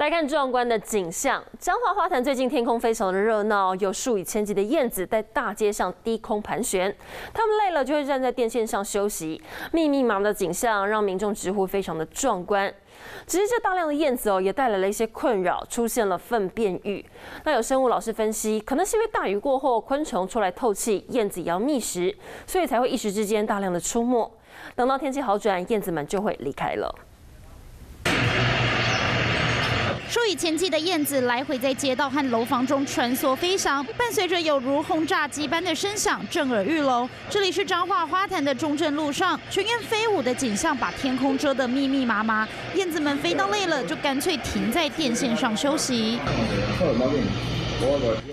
来看壮观的景象，彰化花坛最近天空非常的热闹，有数以千计的燕子在大街上低空盘旋，它们累了就会站在电线上休息。密密麻麻的景象让民众直呼非常的壮观。只是这大量的燕子也带来了一些困扰，出现了粪便浴。那有生物老师分析，可能是因为大雨过后昆虫出来透气，燕子也要觅食，所以才会一时之间大量的出没。等到天气好转，燕子们就会离开了。 数以千计的燕子来回在街道和楼房中穿梭飞翔，伴随着有如轰炸机般的声响，震耳欲聋。这里是彰化花坛的中正路上，群燕飞舞的景象把天空遮得密密麻麻，燕子们飞到累了就干脆停在电线上休息。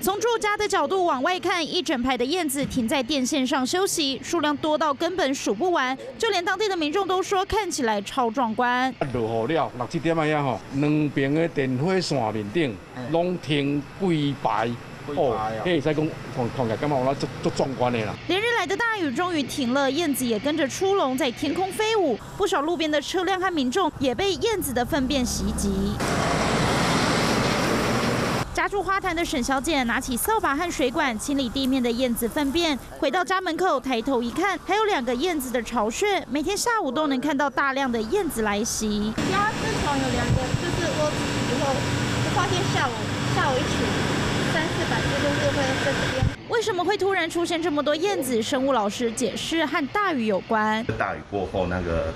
从住家的角度往外看，一整排的燕子停在电线上休息，数量多到根本数不完，就连当地的民众都说看起来超壮观。落雨了，六七点啊呀吼，两边的电火线面顶拢停几排。 哦，嘿，再讲看起来感觉我那足壮观的啦。连日来的大雨终于停了，燕子也跟着出笼在天空飞舞，不少路边的车辆和民众也被燕子的粪便袭击。 家住花坛的沈小姐拿起扫把和水管清理地面的燕子粪便，回到家门口抬头一看，还有2个燕子的巢穴。每天下午都能看到大量的燕子来袭。家至少有2个，就是我以后发现下午一群300-400只都是会在这边。为什么会突然出现这么多燕子？生物老师解释和大雨有关。大雨过后那个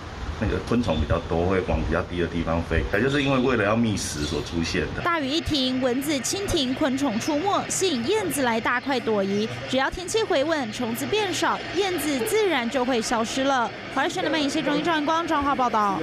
昆虫比较多，会往比较低的地方飞，它就是因为为了要觅食所出现的。大雨一停，蚊子、蜻蜓、昆虫出没，吸引燕子来大快朵颐。只要天气回稳，虫子变少，燕子自然就会消失了。华视新闻谢忠义、赵文光，彰化报道。